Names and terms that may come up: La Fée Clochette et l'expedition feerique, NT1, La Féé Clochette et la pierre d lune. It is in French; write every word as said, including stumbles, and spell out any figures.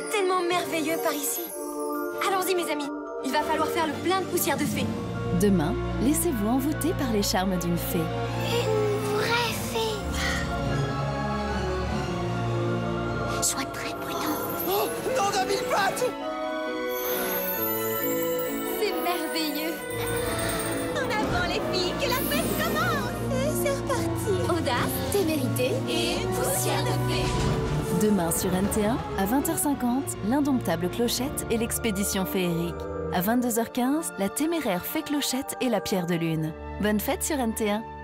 C'est tellement merveilleux par ici. Allons-y, mes amis. Il va falloir faire le plein de poussière de fée. Demain, laissez-vous envoûter par les charmes d'une fée. Une vraie fée. Sois très prudent. Oh, non, de mille pattes! C'est merveilleux. En avant, les filles, que la fête commence! C'est reparti. Audace, témérité et poussière de fée. Demain sur N T un, à vingt heures cinquante, l'indomptable Clochette et l'expédition féerique. À vingt-deux heures quinze, la téméraire Fée Clochette et la pierre de lune. Bonne fête sur N T un!